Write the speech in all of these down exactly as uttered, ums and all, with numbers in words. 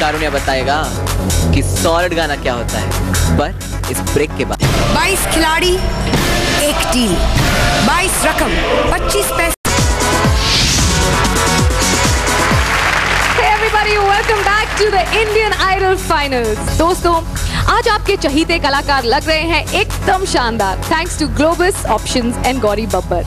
कारुण्या बताएगा कि सॉलिड गाना क्या होता है, पर इस ब्रेक के बाद। बाईस खिलाड़ी एक टीम, बाईस रकम, पच्चीस पैसे। Welcome back to the Indian Idol Finals. दोस्तों, आज आपके चहीते कलाकार लग रहे हैं एकदम शानदार, thanks to Globus, options and Gauri Babbar.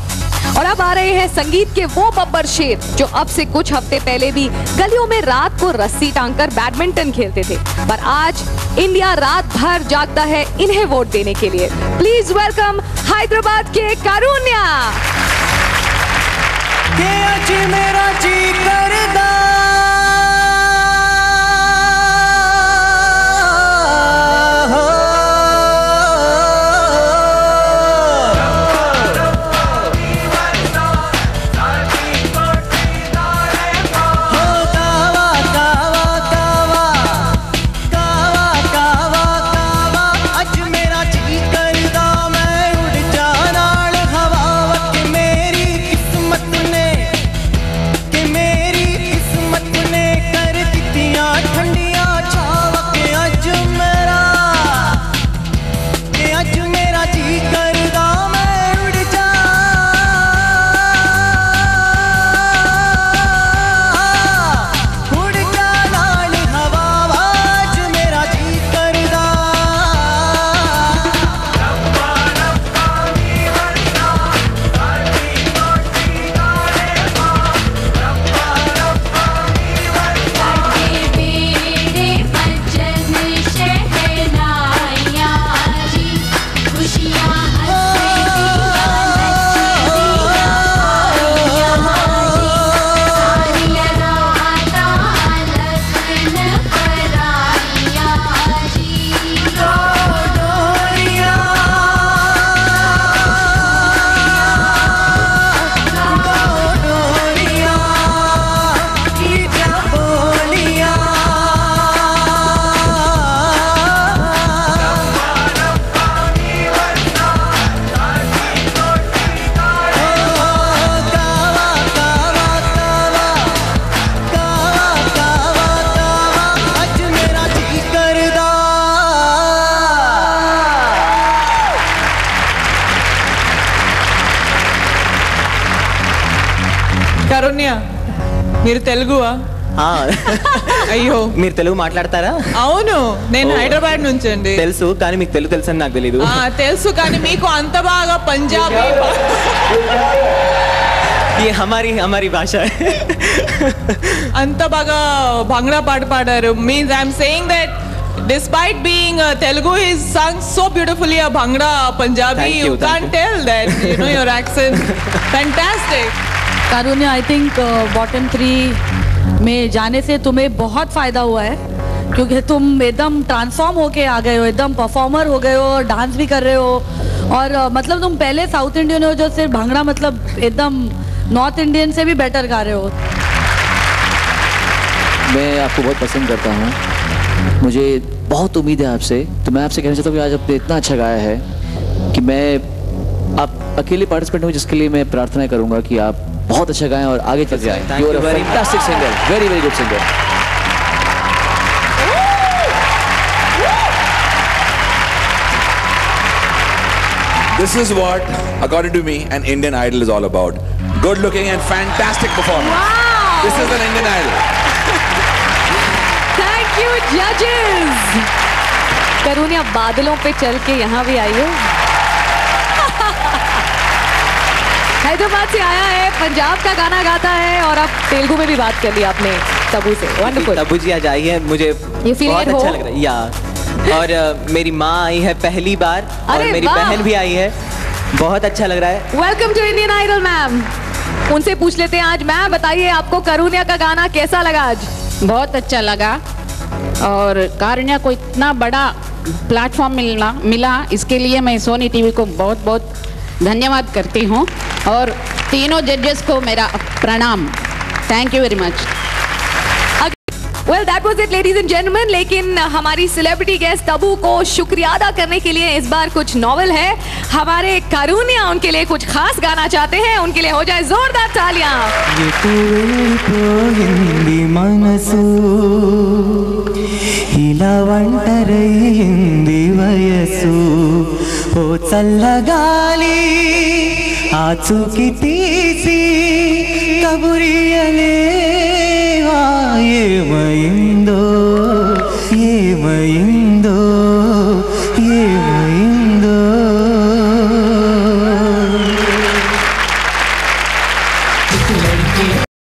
और अब आ रहे हैं संगीत के वो बब्बर शेर जो अब से कुछ हफ्ते पहले भी गलियों में रात को रस्सी टांग कर बैडमिंटन खेलते थे, पर आज इंडिया रात भर जागता है इन्हें वोट देने के लिए। प्लीज वेलकम हैदराबाद के कारुण्या। कारुण्या मेरे तेलुगु हाँ अयो मेरे तेलुगु माटलाडतारा अवुनु नेनु हैदराबाद नुंचि अंडी तेलुसु कानी मीकु तेलुगु तेलुसु अनि नाकु तेलियदु आ तेलुसु कानी मीकु अंत बागा पंजाबी ये हमारी हमारी भाषा है अंत बागा भांगड़ा पाट पाडारु means I am saying that despite being uh, Telugu is sung so beautifully a bhangra Punjabi you, you can't you. tell that you know your accent fantastic Karunya I think bottom three में जाने से तुम्हें बहुत फ़ायदा हुआ है क्योंकि तुम एकदम ट्रांसफॉर्म होके आ गए हो, एकदम परफॉर्मर हो गए हो, डांस भी कर रहे हो और uh, मतलब तुम पहले साउथ इंडियन हो जो सिर्फ भांगड़ा मतलब एकदम नॉर्थ इंडियन से भी बेटर गा रहे हो। मैं आपको बहुत पसंद करता हूँ, मुझे बहुत उम्मीद है आपसे, तो मैं आपसे कहना चाहता हूँ कि आज आपने इतना अच्छा गाया है कि मैं आप अकेले पार्टिसिपेंट हूँ जिसके लिए मैं प्रार्थना करूँगा कि आप बहुत अच्छा गाएं और आगे चल जाएं। You are a fantastic singer, very very good singer. This is what, according to me, an Indian Idol is all about. Good looking and fantastic performance. Wow. This is an Indian Idol. Thank you, judges. Karunya बादलों पे चल के यहाँ भी आई हो। हैदराबाद से आया है, पंजाब का गाना गाता है और अब तेलुगु में भी बात कर ली आपने तबू से। वंडरफुल। तबू जी आज आई है, मुझे बहुत अच्छा लग रहा है या और uh, मेरी माँ आई है पहली बार और मेरी बहन भी आई है, बहुत अच्छा लग रहा है। Welcome to Indian Idol ma'am. उनसे पूछ लेते हैं आज मैम बताइए आपको कारुण्या का गाना कैसा लगा आज? बहुत अच्छा लगा और कारुण्या को इतना बड़ा प्लेटफॉर्म मिलना मिला इसके लिए मैं सोनी टीवी को बहुत बहुत धन्यवाद करती हूँ और तीनों जजेस को मेरा प्रणाम। Thank you very much. Well that was it ladies and gentleman, लेकिन हमारी सेलिब्रिटी गेस्ट तबू को शुक्रिया अदा करने के लिए इस बार कुछ नॉवल है, हमारे कारुण्या उनके लिए कुछ खास गाना चाहते हैं, उनके लिए हो जाए जोरदार तालियां। నవంటరైంది వయసు ఓ చల్లగాలి ఆచూకి తీసి కబురియలేవా ఏమై